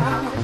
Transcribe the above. I'm